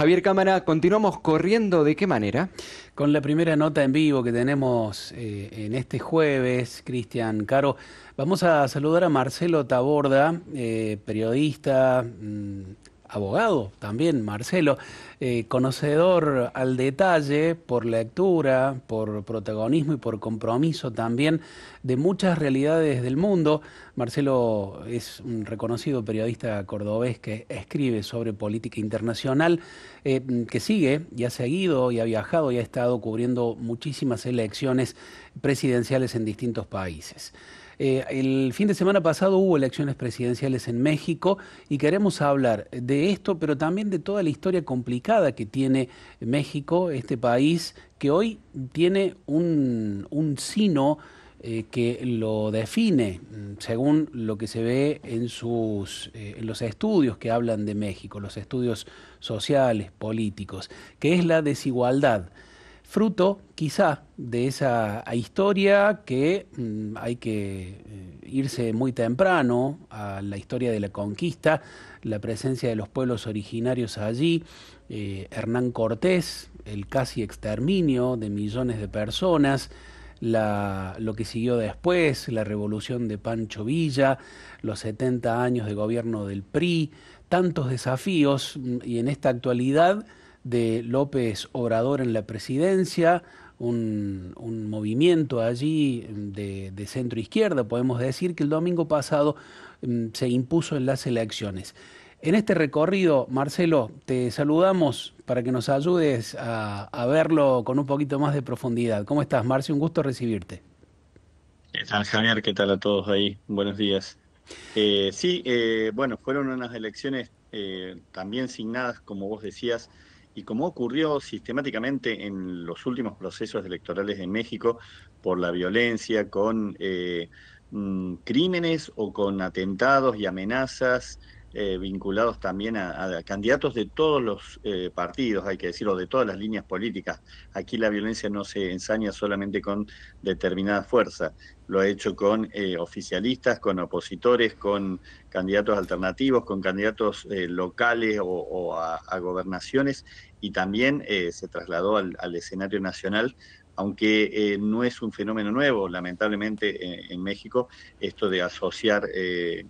Javier Cámara, continuamos corriendo. ¿De qué manera? Con la primera nota en vivo que tenemos en este jueves, Cristian Caro. Vamos a saludar a Marcelo Taborda, periodista, abogado también, Marcelo, conocedor al detalle, por lectura, por protagonismo y por compromiso también de muchas realidades del mundo. Marcelo es un reconocido periodista cordobés que escribe sobre política internacional, que sigue y ha seguido y ha viajado y ha estado cubriendo muchísimas elecciones presidenciales en distintos países. El fin de semana pasado hubo elecciones presidenciales en México y queremos hablar de esto, pero también de toda la historia complicada que tiene México, este país que hoy tiene un sino que lo define según lo que se ve en los estudios que hablan de México, los estudios sociales, políticos, que es la desigualdad. Fruto, quizá, de esa historia que hay que irse muy temprano a la historia de la conquista, la presencia de los pueblos originarios allí, Hernán Cortés, el casi exterminio de millones de personas, lo que siguió después, la revolución de Pancho Villa, los 70 años de gobierno del PRI, tantos desafíos, y en esta actualidad de López Obrador en la presidencia, un movimiento allí de centro izquierda, podemos decir, que el domingo pasado se impuso en las elecciones. En este recorrido, Marcelo, te saludamos para que nos ayudes a verlo con un poquito más de profundidad. ¿Cómo estás, Marce? Un gusto recibirte. ¿Qué tal, Javier? ¿Qué tal a todos ahí? Buenos días. Bueno, fueron unas elecciones también signadas, como vos decías, y como ocurrió sistemáticamente en los últimos procesos electorales en México, por la violencia, con crímenes o con atentados y amenazas vinculados también a candidatos de todos los partidos, hay que decirlo, de todas las líneas políticas. Aquí la violencia no se ensaña solamente con determinada fuerza, lo ha hecho con oficialistas, con opositores, con candidatos alternativos, con candidatos locales o a gobernaciones, y también se trasladó al escenario nacional, aunque no es un fenómeno nuevo, lamentablemente, en México, esto de asociar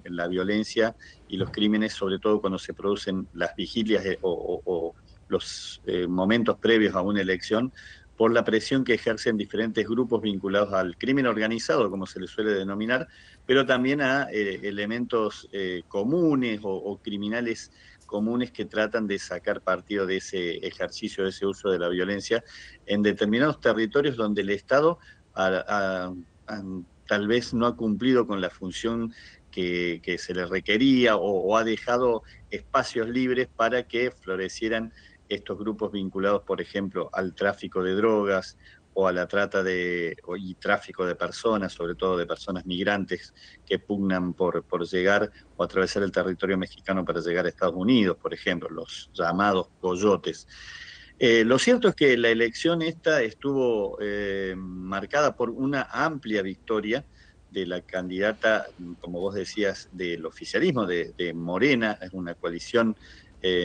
la violencia y los crímenes, sobre todo cuando se producen las vigilias o los momentos previos a una elección, por la presión que ejercen diferentes grupos vinculados al crimen organizado, como se le suele denominar, pero también a elementos comunes o criminales comunes que tratan de sacar partido de ese ejercicio, de ese uso de la violencia en determinados territorios donde el Estado tal vez no ha cumplido con la función que se le requería o ha dejado espacios libres para que florecieran estos grupos vinculados, por ejemplo, al tráfico de drogas o a la trata y tráfico de personas, sobre todo de personas migrantes que pugnan por llegar o atravesar el territorio mexicano para llegar a Estados Unidos, por ejemplo, los llamados coyotes. Lo cierto es que la elección esta estuvo marcada por una amplia victoria de la candidata, como vos decías, del oficialismo de Morena, es una coalición,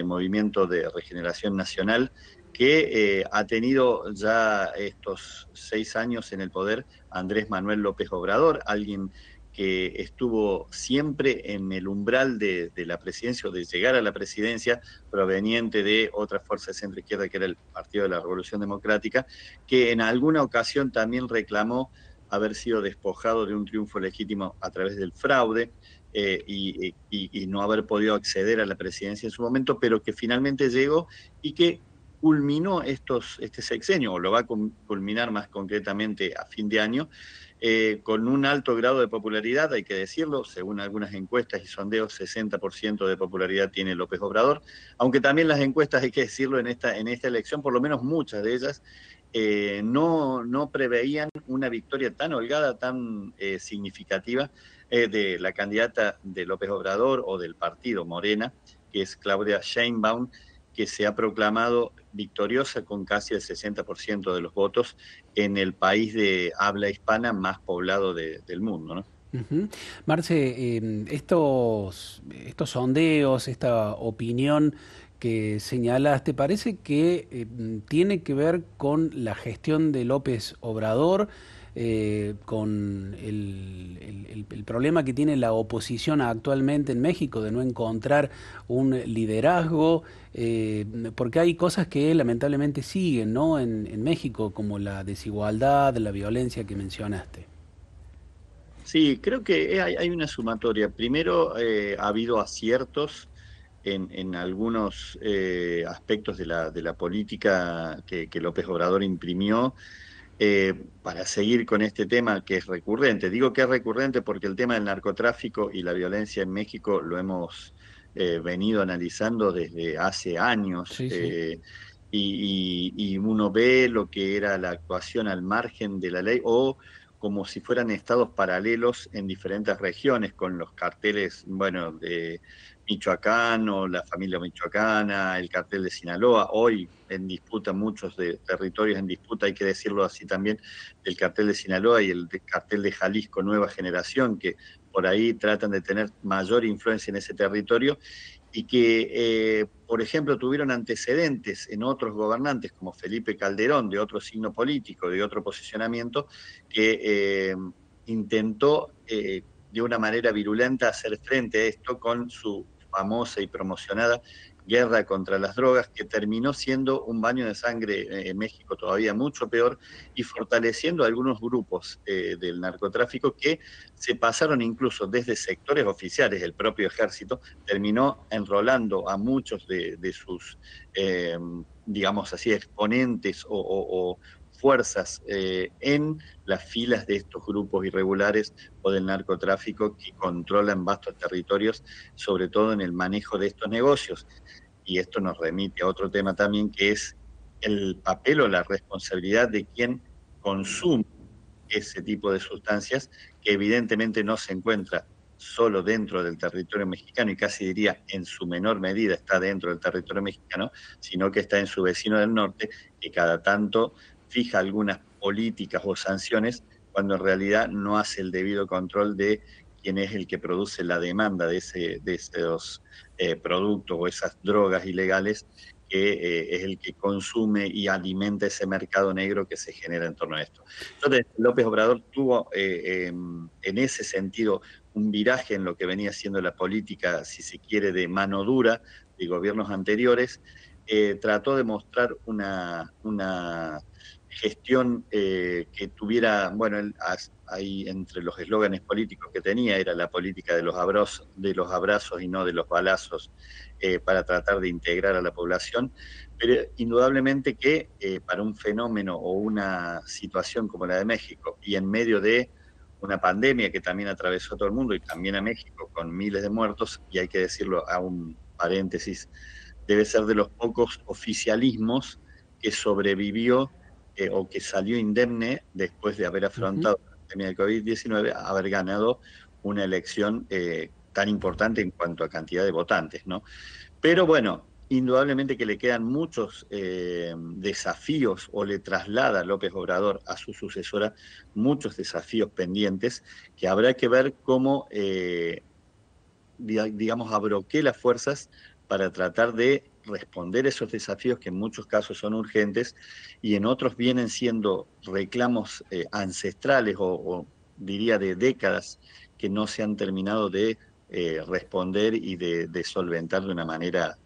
Movimiento de Regeneración Nacional, que ha tenido ya estos 6 años en el poder Andrés Manuel López Obrador, alguien que estuvo siempre en el umbral de la presidencia o de llegar a la presidencia, proveniente de otra fuerza de centro izquierda que era el Partido de la Revolución Democrática, que en alguna ocasión también reclamó haber sido despojado de un triunfo legítimo a través del fraude, y no haber podido acceder a la presidencia en su momento, pero que finalmente llegó y que culminó este sexenio, o lo va a culminar más concretamente a fin de año, con un alto grado de popularidad, hay que decirlo, según algunas encuestas y sondeos, 60% de popularidad tiene López Obrador, aunque también las encuestas, hay que decirlo, en esta elección, por lo menos muchas de ellas, no preveían una victoria tan holgada, tan significativa de la candidata de López Obrador o del partido Morena, que es Claudia Sheinbaum, que se ha proclamado victoriosa con casi el 60% de los votos en el país de habla hispana más poblado del mundo, ¿no? Uh-huh. Marce, estos sondeos, esta opinión que señalas, ¿te parece que tiene que ver con la gestión de López Obrador, con el problema que tiene la oposición actualmente en México de no encontrar un liderazgo? Porque hay cosas que lamentablemente siguen, ¿no?, en México, como la desigualdad, la violencia que mencionaste. Sí, creo que hay una sumatoria. Primero, ha habido aciertos en algunos aspectos de la política que López Obrador imprimió para seguir con este tema que es recurrente. Digo que es recurrente porque el tema del narcotráfico y la violencia en México lo hemos venido analizando desde hace años. Sí, sí. Y uno ve lo que era la actuación al margen de la ley o como si fueran estados paralelos en diferentes regiones, con los carteles, bueno, de Michoacán o la familia michoacana, el cartel de Sinaloa, hoy en disputa, muchos de territorios en disputa, hay que decirlo así también, el cartel de Sinaloa y el cartel de Jalisco Nueva Generación, que por ahí tratan de tener mayor influencia en ese territorio, y que, por ejemplo, tuvieron antecedentes en otros gobernantes, como Felipe Calderón, de otro signo político, de otro posicionamiento, que intentó de una manera virulenta hacer frente a esto con su famosa y promocionada guerra contra las drogas, que terminó siendo un baño de sangre en México todavía mucho peor y fortaleciendo algunos grupos del narcotráfico que se pasaron incluso desde sectores oficiales. El propio ejército terminó enrolando a muchos de sus, digamos así, exponentes o fuerzas en las filas de estos grupos irregulares o del narcotráfico que controlan vastos territorios, sobre todo en el manejo de estos negocios. Y esto nos remite a otro tema también, que es el papel o la responsabilidad de quien consume ese tipo de sustancias, que evidentemente no se encuentra solo dentro del territorio mexicano, y casi diría en su menor medida está dentro del territorio mexicano, sino que está en su vecino del norte, que cada tanto fija algunas políticas o sanciones cuando en realidad no hace el debido control de quién es el que produce la demanda de esos productos o esas drogas ilegales, que es el que consume y alimenta ese mercado negro que se genera en torno a esto. Entonces, López Obrador tuvo en ese sentido un viraje en lo que venía siendo la política, si se quiere, de mano dura de gobiernos anteriores. Trató de mostrar una gestión que tuviera, bueno, ahí entre los eslóganes políticos que tenía era la política de los abrazos y no de los balazos, para tratar de integrar a la población, pero indudablemente que para un fenómeno o una situación como la de México, y en medio de una pandemia que también atravesó a todo el mundo y también a México con miles de muertos, y hay que decirlo, a un paréntesis, debe ser de los pocos oficialismos que sobrevivió o que salió indemne después de haber afrontado la pandemia del COVID-19, haber ganado una elección tan importante en cuanto a cantidad de votantes, ¿no? Pero bueno, indudablemente que le quedan muchos desafíos, o le traslada López Obrador a su sucesora muchos desafíos pendientes, que habrá que ver cómo, digamos, abroqué las fuerzas para tratar de responder esos desafíos que en muchos casos son urgentes y en otros vienen siendo reclamos ancestrales o diría de décadas que no se han terminado de responder y de solventar de una manera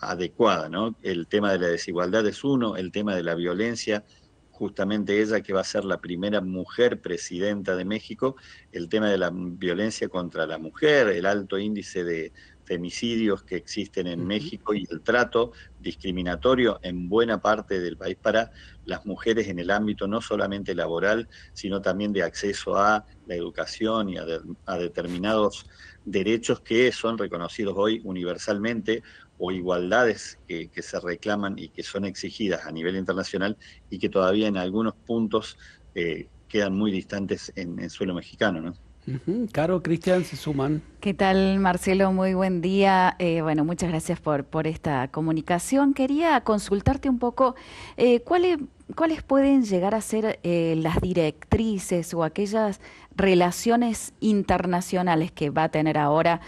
adecuada, ¿no? El tema de la desigualdad es uno, el tema de la violencia, justamente ella que va a ser la primera mujer presidenta de México, el tema de la violencia contra la mujer, el alto índice de femicidios que existen en México y el trato discriminatorio en buena parte del país para las mujeres en el ámbito no solamente laboral, sino también de acceso a la educación y a determinados derechos que son reconocidos hoy universalmente, o igualdades que se reclaman y que son exigidas a nivel internacional y que todavía en algunos puntos quedan muy distantes en el suelo mexicano, ¿no? Caro, Cristian, se suman. ¿Qué tal, Marcelo? Muy buen día. Bueno, muchas gracias por esta comunicación. Quería consultarte un poco cuáles ¿cuáles pueden llegar a ser las directrices o aquellas relaciones internacionales que va a tener ahora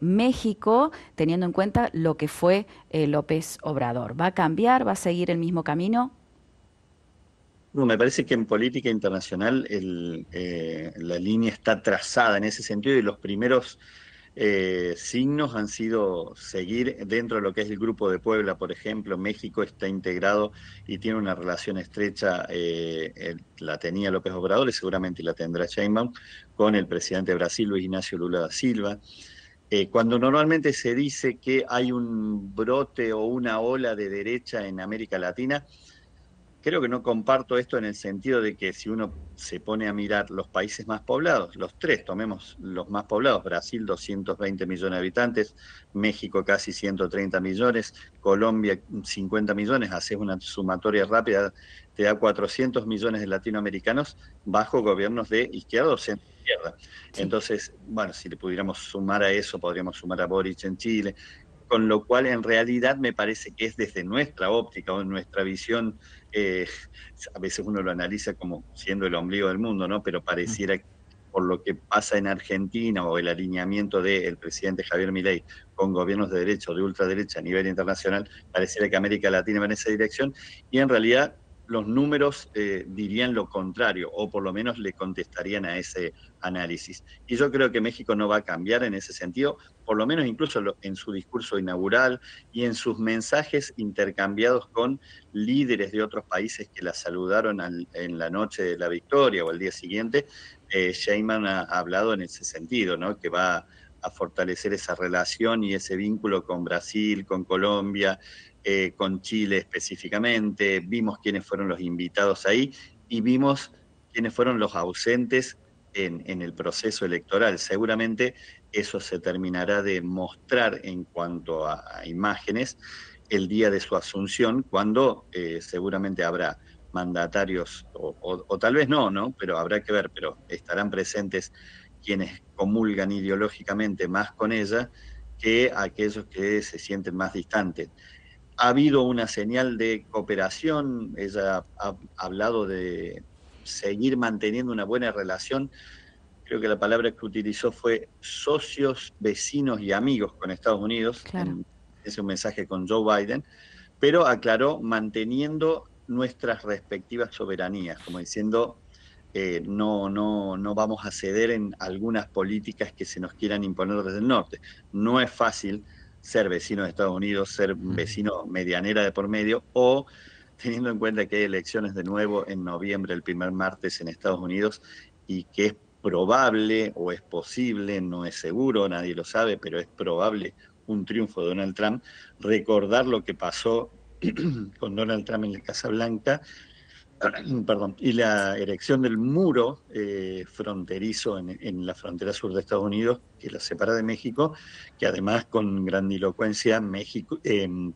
México, teniendo en cuenta lo que fue López Obrador? ¿Va a cambiar? ¿Va a seguir el mismo camino? No, me parece que en política internacional la línea está trazada en ese sentido, y los primeros signos han sido seguir dentro de lo que es el Grupo de Puebla, por ejemplo. México está integrado y tiene una relación estrecha, la tenía López Obrador y seguramente la tendrá Sheinbaum, con el presidente de Brasil, Luis Ignacio Lula da Silva. Cuando normalmente se dice que hay un brote o una ola de derecha en América Latina, creo que no comparto esto, en el sentido de que si uno se pone a mirar los países más poblados, los tres, tomemos los más poblados, Brasil 220 millones de habitantes, México casi 130 millones, Colombia 50 millones, haces una sumatoria rápida, te da 400 millones de latinoamericanos bajo gobiernos de izquierda o centro izquierda. Sí. Entonces, bueno, si le pudiéramos sumar a eso, podríamos sumar a Boric en Chile, con lo cual en realidad me parece que es desde nuestra óptica o nuestra visión, a veces uno lo analiza como siendo el ombligo del mundo, ¿no? Pero pareciera que por lo que pasa en Argentina o el alineamiento del presidente Javier Milei con gobiernos de derecha o de ultraderecha a nivel internacional, pareciera que América Latina va en esa dirección, y en realidad los números dirían lo contrario, o por lo menos le contestarían a ese análisis. Y yo creo que México no va a cambiar en ese sentido, por lo menos incluso en su discurso inaugural y en sus mensajes intercambiados con líderes de otros países que la saludaron en la noche de la victoria o el día siguiente. Sheinbaum ha hablado en ese sentido, ¿no? Que va a fortalecer esa relación y ese vínculo con Brasil, con Colombia, con Chile específicamente. Vimos quiénes fueron los invitados ahí y vimos quiénes fueron los ausentes en el proceso electoral. Seguramente eso se terminará de mostrar en cuanto a imágenes el día de su asunción, cuando seguramente habrá mandatarios, o tal vez no, ¿no? Pero habrá que ver, pero estarán presentes quienes comulgan ideológicamente más con ella que aquellos que se sienten más distantes. Ha habido una señal de cooperación, ella ha hablado de seguir manteniendo una buena relación, creo que la palabra que utilizó fue socios, vecinos y amigos con Estados Unidos, claro. Es un mensaje con Joe Biden, pero aclaró manteniendo nuestras respectivas soberanías, como diciendo no vamos a ceder en algunas políticas que se nos quieran imponer desde el norte. No es fácil ser vecino de Estados Unidos, ser vecino medianera de por medio, o teniendo en cuenta que hay elecciones de nuevo en noviembre, el primer martes en Estados Unidos, y que es probable o es posible, no es seguro, nadie lo sabe, pero es probable un triunfo de Donald Trump. Recordar lo que pasó con Donald Trump en la Casa Blanca, perdón, y la erección del muro fronterizo en la frontera sur de Estados Unidos, que la separa de México, que además con grandilocuencia México,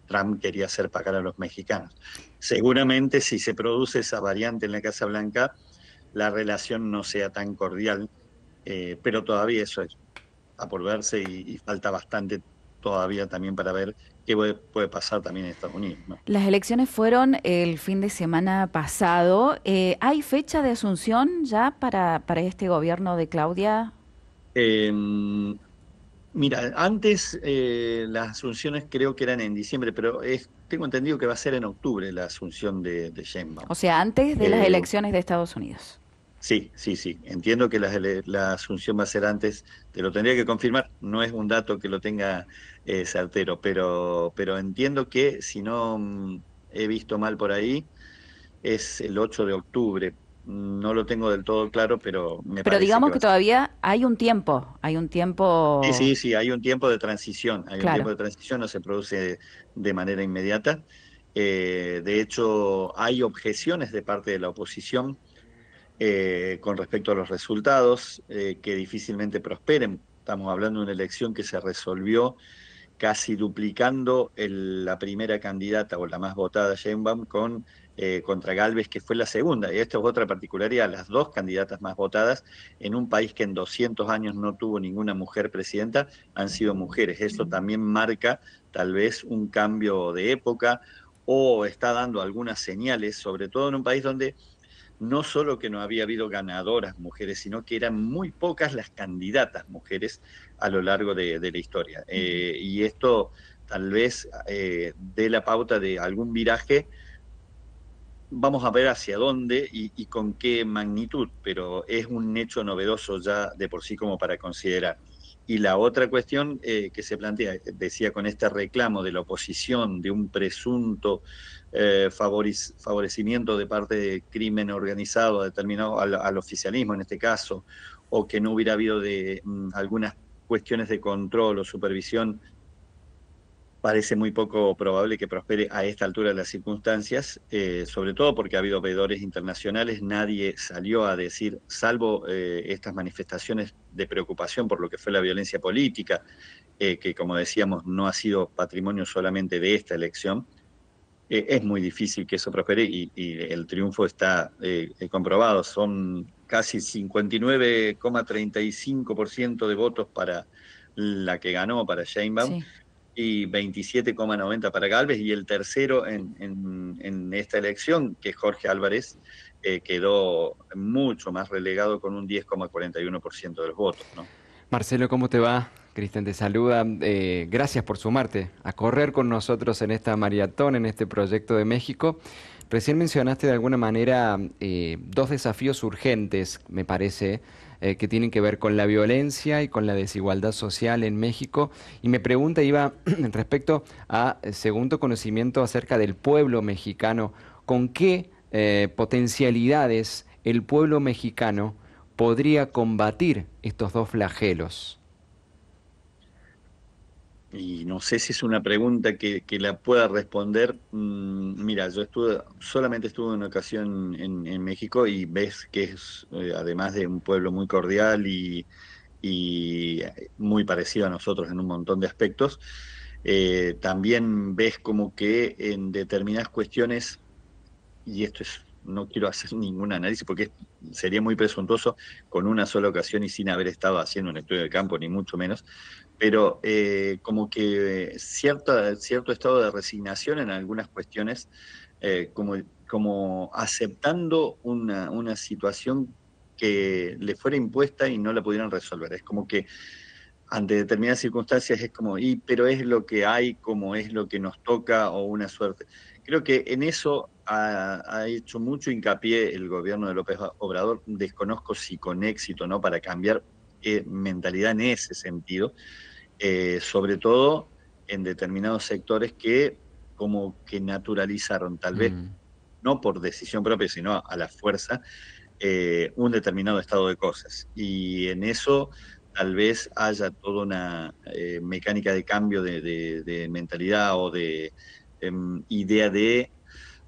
Trump quería hacer pagar a los mexicanos. Seguramente si se produce esa variante en la Casa Blanca, la relación no sea tan cordial, pero todavía eso es a por verse, y falta bastante todavía también para ver que puede pasar también en Estados Unidos, ¿no? Las elecciones fueron el fin de semana pasado. ¿Hay fecha de asunción ya para este gobierno de Claudia? Mira, antes las asunciones creo que eran en diciembre, pero tengo entendido que va a ser en octubre la asunción de Sheinbaum. O sea, antes de las elecciones de Estados Unidos. Sí. Entiendo que la asunción va a ser antes, te lo tendría que confirmar, no es un dato que lo tenga certero, pero entiendo que, si no he visto mal por ahí, es el 8 de octubre. No lo tengo del todo claro, pero me parece. Pero digamos que todavía hay un tiempo... Sí, hay un tiempo de transición, no se produce de manera inmediata. De hecho, hay objeciones de parte de la oposición con respecto a los resultados, que difícilmente prosperen. Estamos hablando de una elección que se resolvió casi duplicando la primera candidata o la más votada, Sheinbaum, contra Gálvez, que fue la segunda. Y esta es otra particularidad, las dos candidatas más votadas en un país que en 200 años no tuvo ninguna mujer presidenta, han sido mujeres. Eso también marca tal vez un cambio de época, o está dando algunas señales, sobre todo en un país donde no solo que no había habido ganadoras mujeres, sino que eran muy pocas las candidatas mujeres a lo largo de la historia. Y esto tal vez dé la pauta de algún viraje. Vamos a ver hacia dónde y con qué magnitud, pero es un hecho novedoso ya de por sí como para considerar. Y la otra cuestión que se plantea, decía, con este reclamo de la oposición de un presunto favorecimiento de parte de crimen organizado determinado al oficialismo en este caso, o que no hubiera habido de algunas cuestiones de control o supervisión, parece muy poco probable que prospere a esta altura de las circunstancias, sobre todo porque ha habido veedores internacionales. Nadie salió a decir, salvo estas manifestaciones de preocupación por lo que fue la violencia política, que como decíamos no ha sido patrimonio solamente de esta elección, es muy difícil que eso prospere y el triunfo está comprobado. Son casi 59,35% de votos para la que ganó, para Sheinbaum, sí, y 27,90 para Gálvez, y el tercero en esta elección, que es Jorge Álvarez, quedó mucho más relegado con un 10,41% de los votos, ¿no? Marcelo, ¿cómo te va? Cristian te saluda. Gracias por sumarte a correr con nosotros en esta maratón, en este proyecto de México. Recién mencionaste de alguna manera dos desafíos urgentes, me parece, que tienen que ver con la violencia y con la desigualdad social en México. Y mi pregunta iba respecto a, según tu conocimiento acerca del pueblo mexicano, ¿con qué potencialidades el pueblo mexicano podría combatir estos dos flagelos? Y no sé si es una pregunta que la pueda responder. Mira, yo solamente estuve una ocasión en México y ves que es, además de un pueblo muy cordial y muy parecido a nosotros en un montón de aspectos, también ves como que en determinadas cuestiones, y esto es, no quiero hacer ningún análisis porque sería muy presuntuoso con una sola ocasión y sin haber estado haciendo un estudio de campo, ni mucho menos, pero como que cierto estado de resignación en algunas cuestiones, como aceptando una situación que le fuera impuesta y no la pudieran resolver. Es como que ante determinadas circunstancias es como, pero es lo que hay, como es lo que nos toca, o una suerte. Creo que en eso ha hecho mucho hincapié el gobierno de López Obrador. Desconozco si con éxito, ¿no?, para cambiar mentalidad en ese sentido, sobre todo en determinados sectores que como que naturalizaron, tal vez no por decisión propia, sino a la fuerza, un determinado estado de cosas. Y en eso tal vez haya toda una mecánica de cambio de mentalidad o de idea de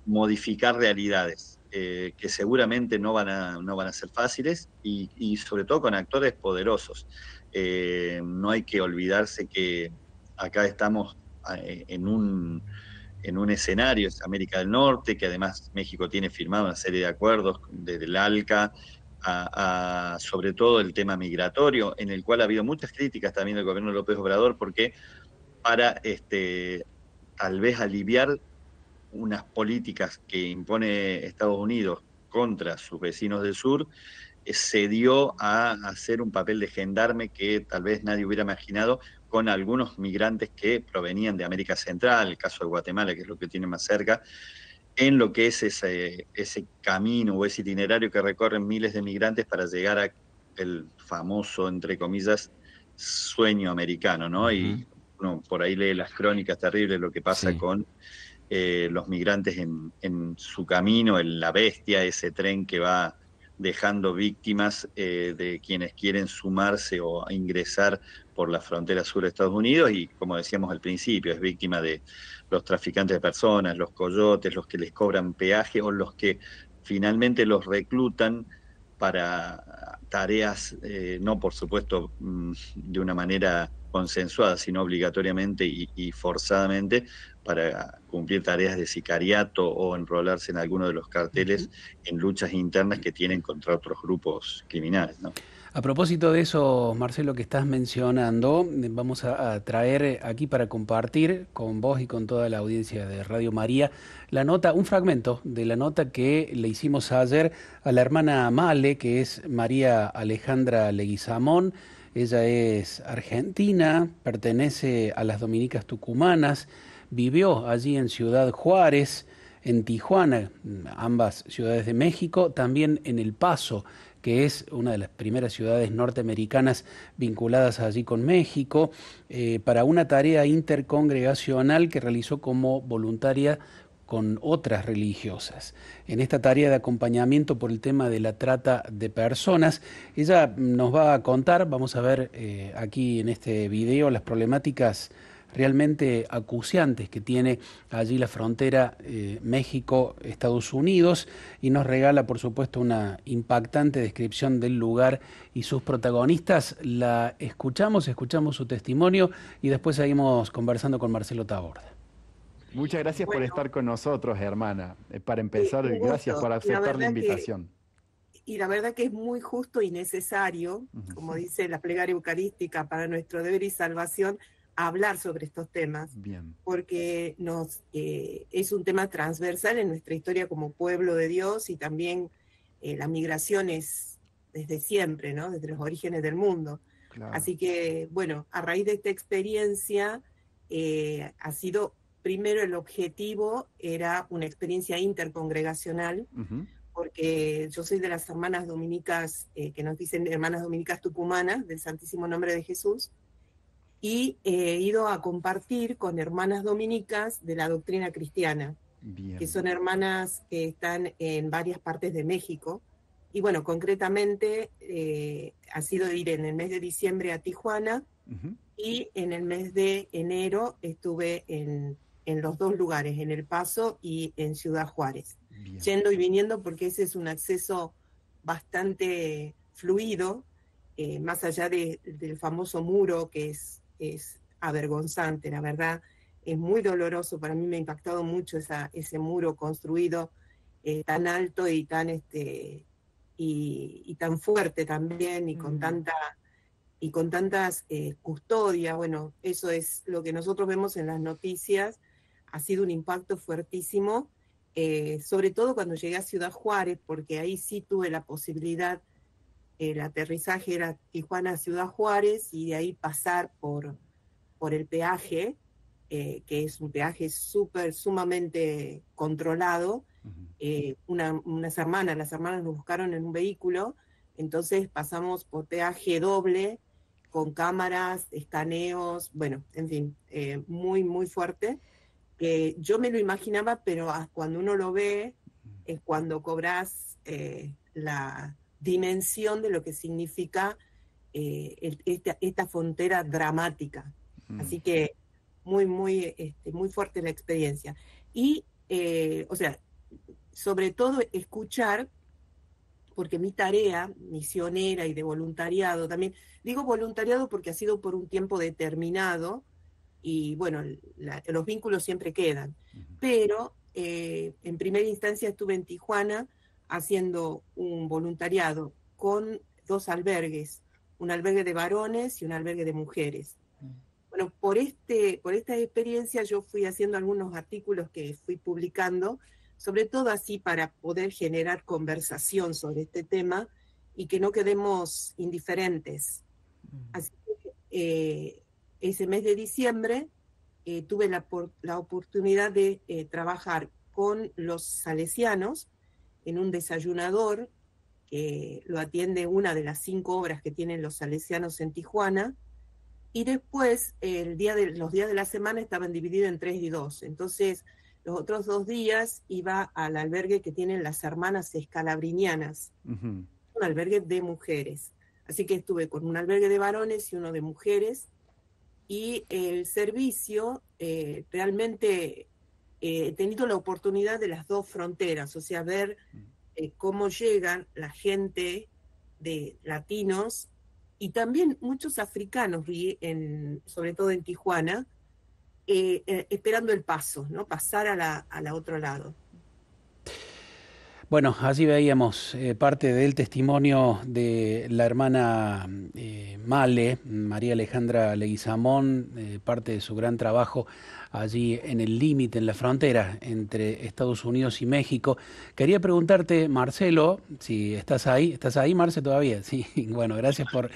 modificar realidades, que seguramente no van a ser fáciles, y sobre todo con actores poderosos. No hay que olvidarse que acá estamos en un escenario, es América del Norte, que además México tiene firmado una serie de acuerdos desde el ALCA, sobre todo el tema migratorio, en el cual ha habido muchas críticas también del gobierno de López Obrador, porque para tal vez aliviar unas políticas que impone Estados Unidos contra sus vecinos del sur, se dio a hacer un papel de gendarme que tal vez nadie hubiera imaginado con algunos migrantes que provenían de América Central, el caso de Guatemala, que es lo que tiene más cerca, en lo que es ese camino o ese itinerario que recorren miles de migrantes para llegar a el famoso, entre comillas, sueño americano, ¿no? Y uno por ahí lee las crónicas terribles, lo que pasa con los migrantes en su camino, en la bestia, ese tren que va dejando víctimas de quienes quieren sumarse o ingresar por la frontera sur de Estados Unidos, y como decíamos al principio, es víctima de los traficantes de personas, los coyotes, los que les cobran peaje o los que finalmente los reclutan para tareas, no por supuesto de una manera consensuada, sino obligatoriamente y forzadamente, para cumplir tareas de sicariato o enrolarse en alguno de los carteles en luchas internas que tienen contra otros grupos criminales, ¿no? A propósito de eso, Marcelo, que estás mencionando, vamos a traer aquí para compartir con vos y con toda la audiencia de Radio María la nota, un fragmento de la nota que le hicimos ayer a la hermana Male, que es María Alejandra Leguizamón. Ella es argentina, pertenece a las Dominicas Tucumanas, vivió allí en Ciudad Juárez, en Tijuana, ambas ciudades de México, también en El Paso, que es una de las primeras ciudades norteamericanas vinculadas allí con México, para una tarea intercongregacional que realizó como voluntaria con otras religiosas. En esta tarea de acompañamiento por el tema de la trata de personas, ella nos va a contar, vamos a ver aquí en este video, las problemáticas realmente acuciantes que tiene allí la frontera México-Estados Unidos, y nos regala, por supuesto, una impactante descripción del lugar y sus protagonistas. La escuchamos su testimonio y después seguimos conversando con Marcelo Taborda. Muchas gracias por estar con nosotros, hermana. Para empezar, gracias por aceptar la invitación. Y la verdad que es muy justo y necesario, como dice la plegaria eucarística, para nuestro deber y salvación, hablar sobre estos temas. Bien. Porque es un tema transversal en nuestra historia como pueblo de Dios, y también la migración es desde siempre, ¿no? Desde los orígenes del mundo. Claro. Así que, bueno, a raíz de esta experiencia ha sido, primero el objetivo era una experiencia intercongregacional, porque yo soy de las hermanas dominicas, que nos dicen hermanas dominicas tucumanas, del Santísimo Nombre de Jesús, y he ido a compartir con hermanas dominicas de la doctrina cristiana. Bien. Que son hermanas que están en varias partes de México. Y bueno, concretamente ha sido ir en el mes de diciembre a Tijuana, y en el mes de enero estuve en los dos lugares, en El Paso y en Ciudad Juárez. Bien. Yendo y viniendo, porque ese es un acceso bastante fluido, más allá del famoso muro que es avergonzante, la verdad, es muy doloroso. Para mí me ha impactado mucho ese muro construido tan alto y tan tan fuerte también, y con tantas custodias. Bueno, eso es lo que nosotros vemos en las noticias. Ha sido un impacto fuertísimo, sobre todo cuando llegué a Ciudad Juárez, porque ahí sí tuve la posibilidad. El aterrizaje era Tijuana-Ciudad Juárez, y de ahí pasar por el peaje, que es un peaje sumamente controlado. Las hermanas nos buscaron en un vehículo, entonces pasamos por peaje doble, con cámaras, escaneos, bueno, en fin, muy, muy fuerte. Yo me lo imaginaba, pero cuando uno lo ve, es cuando cobras la dimensión de lo que significa esta frontera dramática. Así que muy, muy, muy fuerte la experiencia. Y, o sea, sobre todo escuchar, porque mi tarea misionera y de voluntariado también, digo voluntariado porque ha sido por un tiempo determinado, y bueno, los vínculos siempre quedan. Pero en primera instancia estuve en Tijuana, haciendo un voluntariado con dos albergues, un albergue de varones y un albergue de mujeres. Bueno, por esta experiencia yo fui haciendo algunos artículos que fui publicando, sobre todo así para poder generar conversación sobre este tema y que no quedemos indiferentes. Así que ese mes de diciembre tuve la oportunidad de trabajar con los salesianos, en un desayunador que lo atiende una de las 5 obras que tienen los salesianos en Tijuana, y después los días de la semana estaban divididos en 3 y 2, entonces los otros 2 días iba al albergue que tienen las hermanas escalabrinianas, un albergue de mujeres, así que estuve con un albergue de varones y uno de mujeres, y el servicio realmente... he tenido la oportunidad de las dos fronteras, o sea, ver cómo llegan la gente de latinos y también muchos africanos, sobre todo en Tijuana, esperando el paso, ¿no? Pasar a al otro lado. Bueno, así veíamos parte del testimonio de la hermana Male, María Alejandra Leguizamón, parte de su gran trabajo allí en el límite, en la frontera entre Estados Unidos y México. Quería preguntarte, Marcelo, si estás ahí, Marce, todavía. Sí, bueno, gracias por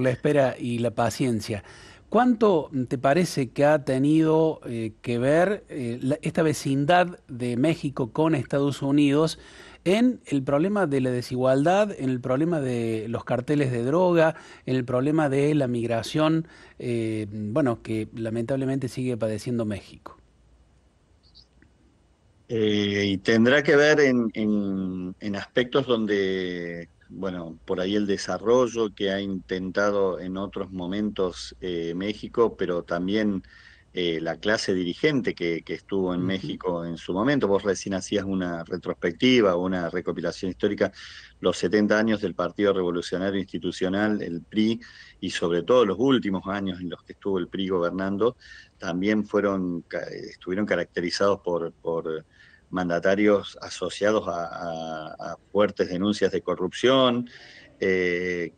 la espera y la paciencia. ¿Cuánto te parece que ha tenido que ver esta vecindad de México con Estados Unidos en el problema de la desigualdad, en el problema de los carteles de droga, en el problema de la migración, bueno, que lamentablemente sigue padeciendo México? Y tendrá que ver en aspectos donde... Bueno, por ahí el desarrollo que ha intentado en otros momentos México, pero también la clase dirigente que estuvo en México en su momento. Vos recién hacías una retrospectiva, una recopilación histórica, los 70 años del Partido Revolucionario Institucional, el PRI, y sobre todo los últimos años en los que estuvo el PRI gobernando, también estuvieron caracterizados por mandatarios asociados a fuertes denuncias de corrupción,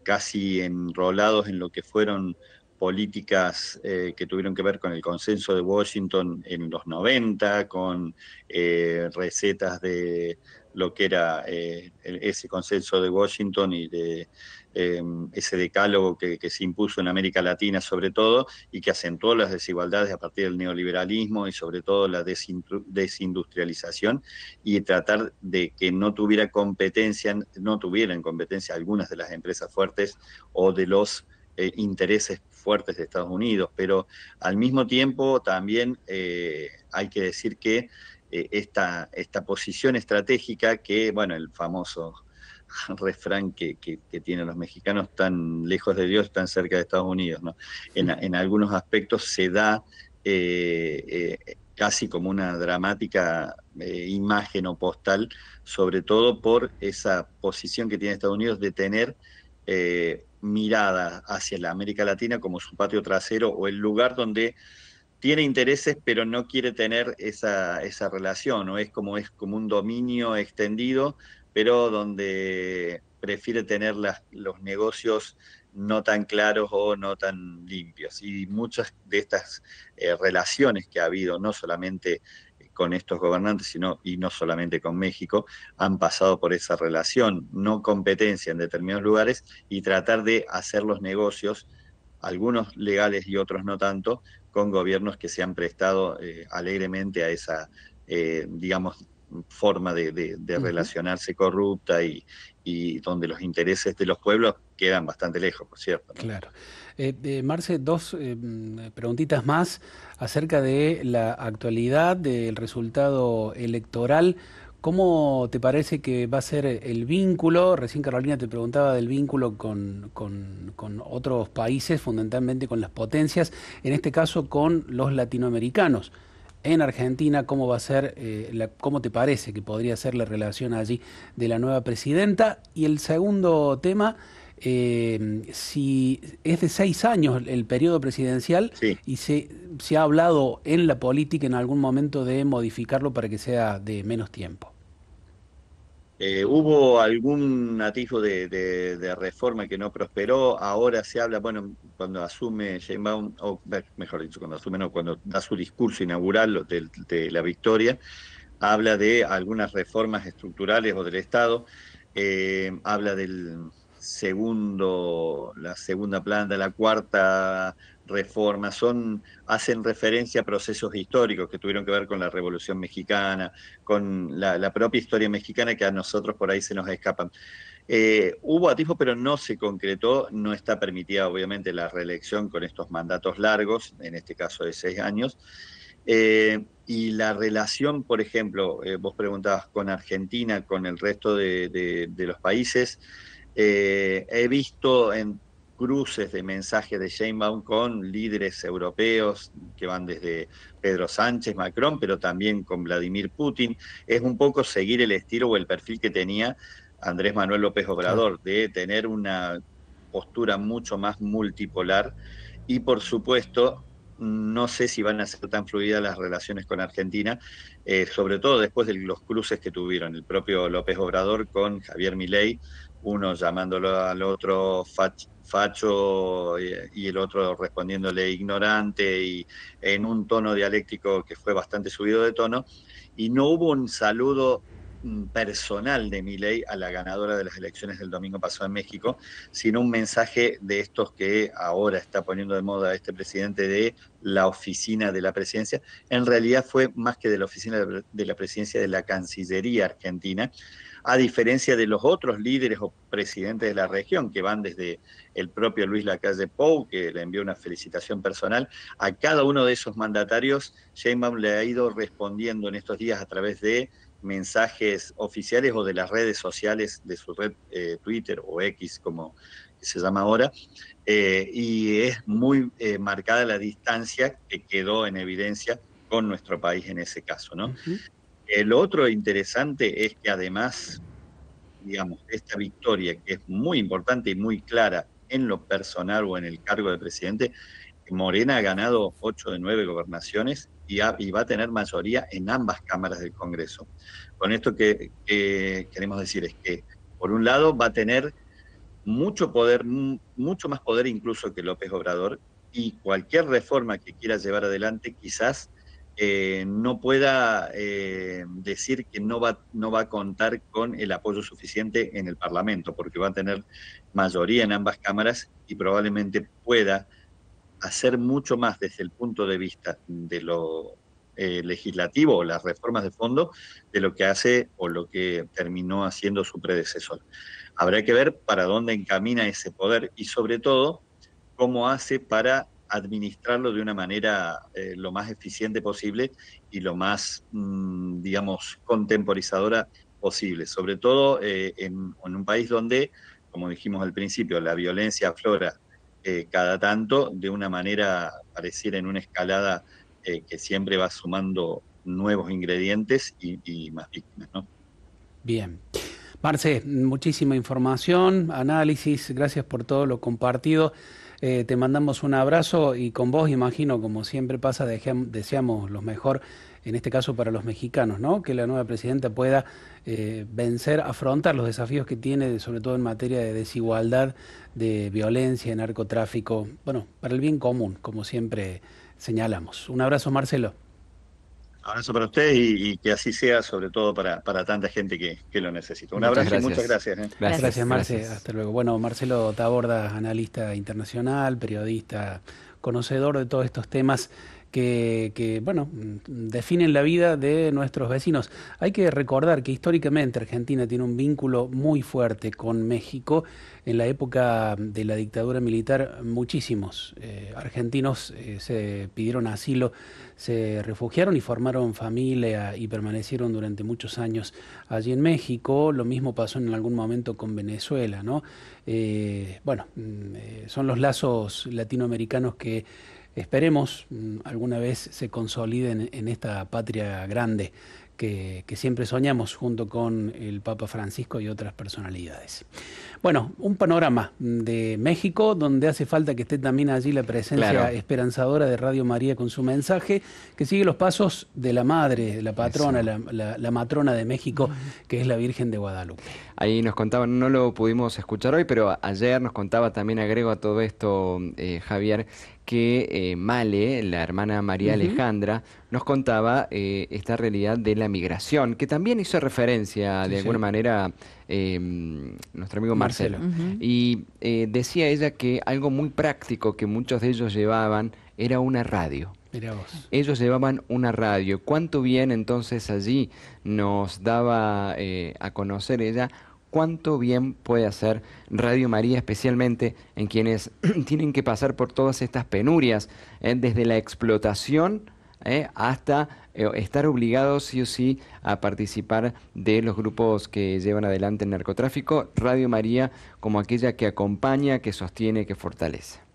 casi enrolados en lo que fueron políticas que tuvieron que ver con el consenso de Washington en los 90, con recetas de lo que era ese consenso de Washington y de ese decálogo que se impuso en América Latina sobre todo, y que acentuó las desigualdades a partir del neoliberalismo y sobre todo la desindustrialización, y tratar de que no tuvieran competencia algunas de las empresas fuertes o de los intereses fuertes de Estados Unidos. Pero al mismo tiempo también hay que decir que esta posición estratégica que, bueno, el famoso refrán que tienen los mexicanos, tan lejos de Dios, tan cerca de Estados Unidos, ¿no? En algunos aspectos se da casi como una dramática imagen o postal, sobre todo por esa posición que tiene Estados Unidos de tener mirada hacia la América Latina como su patio trasero o el lugar donde tiene intereses pero no quiere tener esa relación, o es como un dominio extendido, pero donde prefiere tener los negocios no tan claros o no tan limpios. Y muchas de estas relaciones que ha habido, no solamente con estos gobernantes, y no solamente con México, han pasado por esa relación, no competencia en determinados lugares, y tratar de hacer los negocios, algunos legales y otros no tanto, con gobiernos que se han prestado alegremente a esa, digamos, forma de relacionarse corrupta y donde los intereses de los pueblos quedan bastante lejos, por cierto, ¿no? Claro. Marce, dos preguntitas más acerca de la actualidad, del resultado electoral. ¿Cómo te parece que va a ser el vínculo? Recién Carolina te preguntaba del vínculo con otros países, fundamentalmente con las potencias, en este caso con los latinoamericanos. En Argentina, ¿cómo va a ser, cómo te parece que podría ser la relación allí de la nueva presidenta? Y el segundo tema, si es de 6 años el periodo presidencial, sí, y se ha hablado en la política en algún momento de modificarlo para que sea de menos tiempo. Hubo algún atisbo de reforma que no prosperó. Ahora se habla, bueno, cuando asume Sheinbaum, o mejor dicho, cuando asume no, cuando da su discurso inaugural de la victoria, habla de algunas reformas estructurales o del Estado, habla del la segunda planta, la cuarta reforma, hacen referencia a procesos históricos que tuvieron que ver con la Revolución Mexicana, con la propia historia mexicana, que a nosotros por ahí se nos escapan. Hubo atisbo, pero no se concretó. No está permitida obviamente la reelección con estos mandatos largos, en este caso de 6 años. Y la relación, por ejemplo, vos preguntabas con Argentina, con el resto de los países. He visto en cruces de mensajes de Sheinbaum con líderes europeos que van desde Pedro Sánchez, Macron, pero también con Vladimir Putin. Es un poco seguir el estilo o el perfil que tenía Andrés Manuel López Obrador, de tener una postura mucho más multipolar y, por supuesto, no sé si van a ser tan fluidas las relaciones con Argentina, sobre todo después de los cruces que tuvieron el propio López Obrador con Javier Milei, uno llamándolo al otro facho y el otro respondiéndole ignorante, y en un tono dialéctico que fue bastante subido de tono, y no hubo un saludo personal de Milei a la ganadora de las elecciones del domingo pasado en México, sino un mensaje de estos que ahora está poniendo de moda este presidente de la oficina de la presidencia. En realidad fue más que de la oficina de la presidencia, de la Cancillería argentina, a diferencia de los otros líderes o presidentes de la región, que van desde el propio Luis Lacalle Pou, que le envió una felicitación personal. A cada uno de esos mandatarios, Sheinbaum le ha ido respondiendo en estos días a través de mensajes oficiales o de las redes sociales de su red Twitter o X, como se llama ahora, y es muy marcada la distancia que quedó en evidencia con nuestro país en ese caso, ¿no? Uh-huh. Lo otro interesante es que además, digamos, esta victoria, que es muy importante y muy clara en lo personal o en el cargo de presidente, Morena ha ganado 8 de 9 gobernaciones y va a tener mayoría en ambas cámaras del Congreso. Con esto que queremos decir es que, por un lado, va a tener mucho poder, mucho más poder incluso que López Obrador, y cualquier reforma que quiera llevar adelante quizás no pueda decir que no va a contar con el apoyo suficiente en el Parlamento, porque va a tener mayoría en ambas cámaras y probablemente pueda hacer mucho más desde el punto de vista de lo legislativo o las reformas de fondo de lo que hace o lo que terminó haciendo su predecesor. Habrá que ver para dónde encamina ese poder y sobre todo cómo hace para administrarlo de una manera lo más eficiente posible y lo más, digamos, contemporizadora posible. Sobre todo en un país donde, como dijimos al principio, la violencia aflora cada tanto, de una manera pareciera en una escalada que siempre va sumando nuevos ingredientes y más víctimas, ¿no? Bien. Marce, muchísima información, análisis, gracias por todo lo compartido. Te mandamos un abrazo y con vos, imagino, como siempre pasa, deseamos lo mejor, en este caso para los mexicanos, ¿no? Que la nueva presidenta pueda vencer, afrontar los desafíos que tiene, sobre todo en materia de desigualdad, de violencia, narcotráfico, bueno, para el bien común, como siempre señalamos. Un abrazo, Marcelo. Abrazo para usted y que así sea, sobre todo para tanta gente que lo necesita. Un abrazo y muchas gracias. Gracias, Marce. Gracias. Hasta luego. Bueno, Marcelo Taborda, analista internacional, periodista, conocedor de todos estos temas que bueno, definen la vida de nuestros vecinos. Hay que recordar que históricamente Argentina tiene un vínculo muy fuerte con México. En la época de la dictadura militar, muchísimos argentinos se pidieron asilo, se refugiaron y formaron familia y permanecieron durante muchos años allí en México. Lo mismo pasó en algún momento con Venezuela, ¿no? Son los lazos latinoamericanos que esperemos alguna vez se consoliden en esta patria grande que siempre soñamos junto con el Papa Francisco y otras personalidades. Bueno, un panorama de México donde hace falta que esté también allí la presencia esperanzadora de Radio María con su mensaje, que sigue los pasos de la madre, de la patrona, la matrona de México, que es la Virgen de Guadalupe. Ahí nos contaban, no lo pudimos escuchar hoy, pero ayer nos contaba también, agrego a todo esto, Javier, que Male, la hermana María Alejandra, nos contaba esta realidad de la migración, que también hizo referencia de alguna manera nuestro amigo Marcelo. Y decía ella que algo muy práctico que muchos de ellos llevaban era una radio. Mirá vos. Ellos llevaban una radio. ¿Cuánto bien entonces allí nos daba a conocer ella? Cuánto bien puede hacer Radio María, especialmente en quienes tienen que pasar por todas estas penurias, desde la explotación hasta estar obligados sí o sí a participar de los grupos que llevan adelante el narcotráfico. Radio María como aquella que acompaña, que sostiene, que fortalece.